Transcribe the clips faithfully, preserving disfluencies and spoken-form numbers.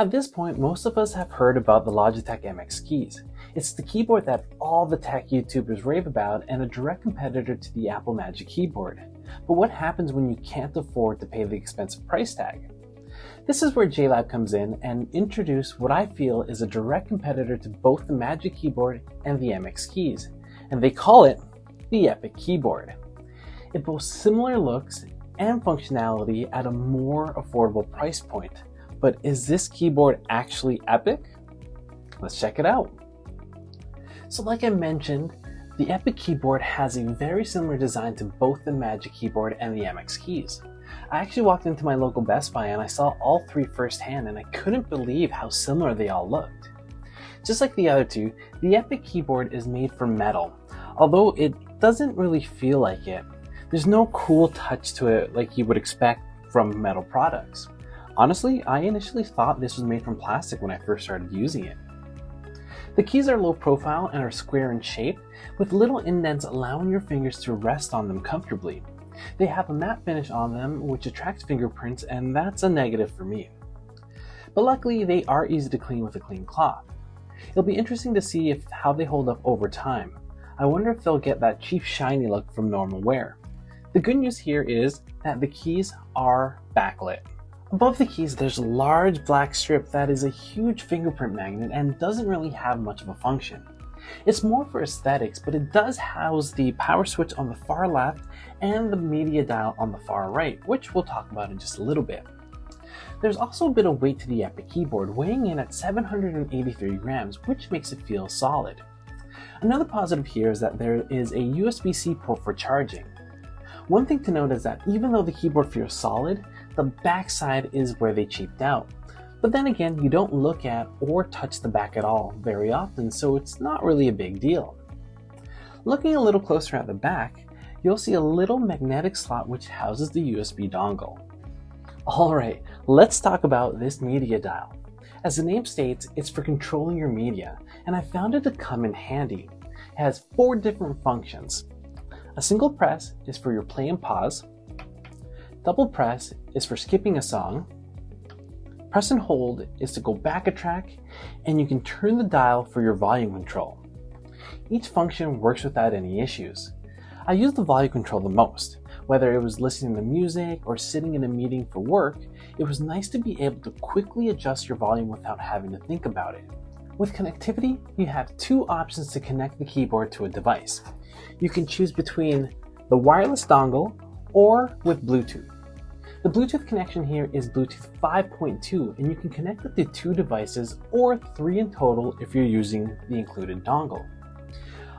At this point, most of us have heard about the Logitech M X Keys. It's the keyboard that all the tech YouTubers rave about and a direct competitor to the Apple Magic Keyboard. But what happens when you can't afford to pay the expensive price tag? This is where JLab comes in and introduce what I feel is a direct competitor to both the Magic Keyboard and the M X Keys, and they call it the Epic Keyboard. It boasts similar looks and functionality at a more affordable price point. But is this keyboard actually epic? Let's check it out. So like I mentioned, the Epic Keyboard has a very similar design to both the Magic Keyboard and the M X Keys. I actually walked into my local Best Buy and I saw all three firsthand, and I couldn't believe how similar they all looked. Just like the other two, the Epic Keyboard is made from metal, although it doesn't really feel like it. There's no cool touch to it like you would expect from metal products. Honestly, I initially thought this was made from plastic when I first started using it. The keys are low profile and are square in shape, with little indents allowing your fingers to rest on them comfortably. They have a matte finish on them, which attracts fingerprints, and that's a negative for me. But luckily, they are easy to clean with a clean cloth. It'll be interesting to see if how they hold up over time. I wonder if they'll get that cheap shiny look from normal wear. The good news here is that the keys are backlit. Above the keys, there's a large black strip that is a huge fingerprint magnet and doesn't really have much of a function. It's more for aesthetics, but it does house the power switch on the far left and the media dial on the far right, which we'll talk about in just a little bit. There's also a bit of weight to the Epic Keyboard, weighing in at seven hundred eighty-three grams, which makes it feel solid. Another positive here is that there is a U S B C port for charging. One thing to note is that even though the keyboard feels solid, the backside is where they cheaped out. But then again, you don't look at or touch the back at all very often, so it's not really a big deal. Looking a little closer at the back, you'll see a little magnetic slot which houses the U S B dongle. Alright, let's talk about this media dial. As the name states, it's for controlling your media, and I found it to come in handy. It has four different functions. A single press is for your play and pause, double press is for skipping a song, press and hold is to go back a track, and you can turn the dial for your volume control. Each function works without any issues. I use the volume control the most. Whether it was listening to music or sitting in a meeting for work, it was nice to be able to quickly adjust your volume without having to think about it. With connectivity, you have two options to connect the keyboard to a device. You can choose between the wireless dongle or with Bluetooth. The Bluetooth connection here is Bluetooth five point two, and you can connect it to two devices or three in total if you're using the included dongle.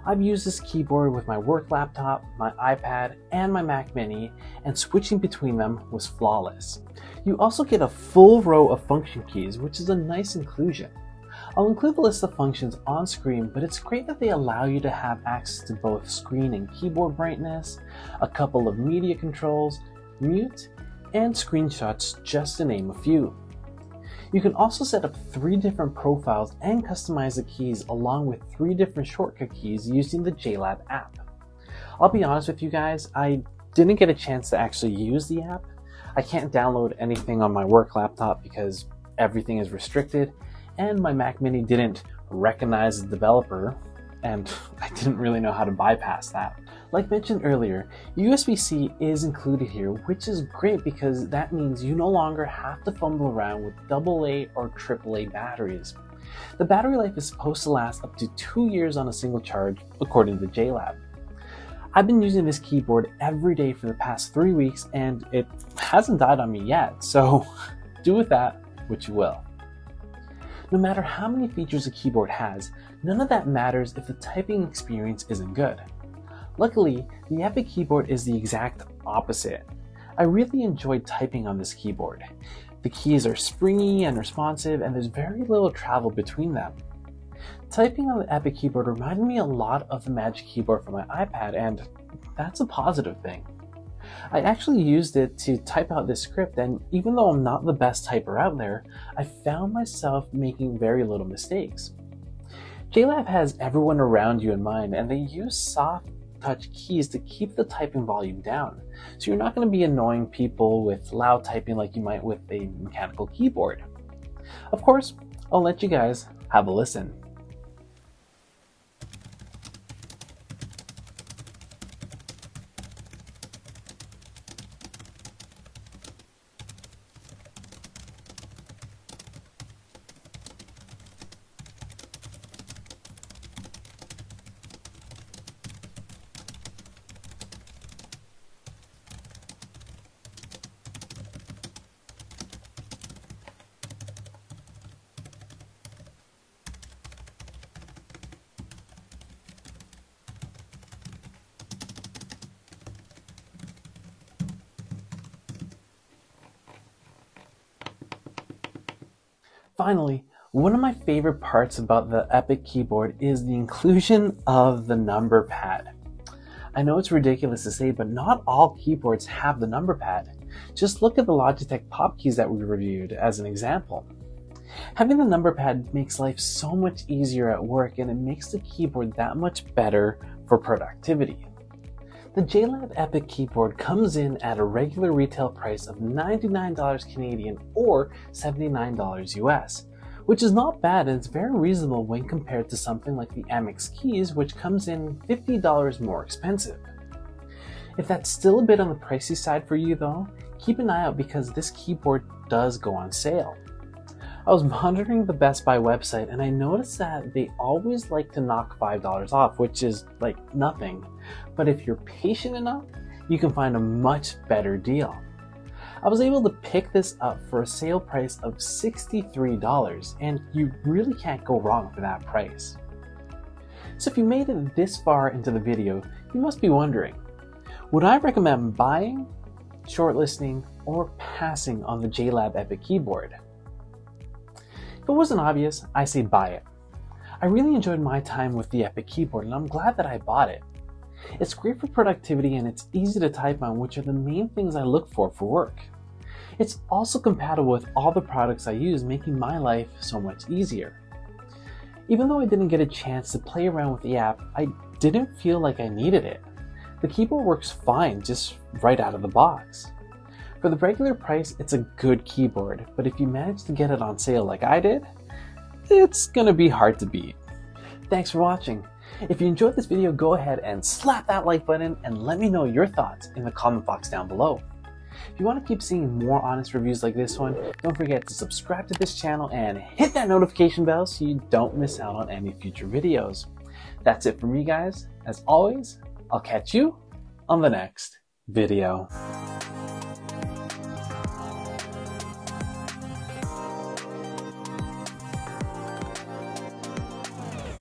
I've used this keyboard with my work laptop, my iPad, and my Mac Mini, and switching between them was flawless. You also get a full row of function keys, which is a nice inclusion. I'll include a list of functions on screen, but it's great that they allow you to have access to both screen and keyboard brightness, a couple of media controls, mute, and screenshots, just to name a few. You can also set up three different profiles and customize the keys along with three different shortcut keys using the JLab app. I'll be honest with you guys, I didn't get a chance to actually use the app. I can't download anything on my work laptop because everything is restricted, and my Mac Mini didn't recognize the developer, and I didn't really know how to bypass that. Like mentioned earlier, U S B C is included here, which is great because that means you no longer have to fumble around with double A or triple A batteries. The battery life is supposed to last up to two years on a single charge, according to JLab. I've been using this keyboard every day for the past three weeks and it hasn't died on me yet, so do with that what you will. No matter how many features a keyboard has, none of that matters if the typing experience isn't good. Luckily, the Epic Keyboard is the exact opposite. I really enjoyed typing on this keyboard. The keys are springy and responsive, and there's very little travel between them. Typing on the Epic Keyboard reminded me a lot of the Magic Keyboard for my iPad, and that's a positive thing. I actually used it to type out this script, and even though I'm not the best typer out there, I found myself making very little mistakes. JLab has everyone around you in mind, and they use soft touch keys to keep the typing volume down, so you're not going to be annoying people with loud typing like you might with a mechanical keyboard. Of course, I'll let you guys have a listen. Finally, one of my favorite parts about the Epic Keyboard is the inclusion of the number pad. I know it's ridiculous to say, but not all keyboards have the number pad. Just look at the Logitech Pop Keys that we reviewed as an example. Having the number pad makes life so much easier at work, and it makes the keyboard that much better for productivity. The JLab Epic Keyboard comes in at a regular retail price of ninety-nine dollars Canadian or seventy-nine dollars U S, which is not bad, and it's very reasonable when compared to something like the M X Keys, which comes in fifty dollars more expensive. If that's still a bit on the pricey side for you though, keep an eye out because this keyboard does go on sale. I was monitoring the Best Buy website and I noticed that they always like to knock five dollars off, which is like nothing. But if you're patient enough, you can find a much better deal. I was able to pick this up for a sale price of sixty-three dollars, and you really can't go wrong for that price. So if you made it this far into the video, you must be wondering, would I recommend buying, shortlisting, or passing on the JLab Epic Keyboard? If it wasn't obvious, I say buy it. I really enjoyed my time with the Epic Keyboard and I'm glad that I bought it. It's great for productivity and it's easy to type on, which are the main things I look for for work. It's also compatible with all the products I use, making my life so much easier. Even though I didn't get a chance to play around with the app, I didn't feel like I needed it. The keyboard works fine just right out of the box. For the regular price, it's a good keyboard, but if you manage to get it on sale like I did, it's gonna be hard to beat. Thanks for watching. If you enjoyed this video, go ahead and slap that like button and let me know your thoughts in the comment box down below. If you want to keep seeing more honest reviews like this one, don't forget to subscribe to this channel and hit that notification bell so you don't miss out on any future videos. That's it for me guys. As always, I'll catch you on the next video.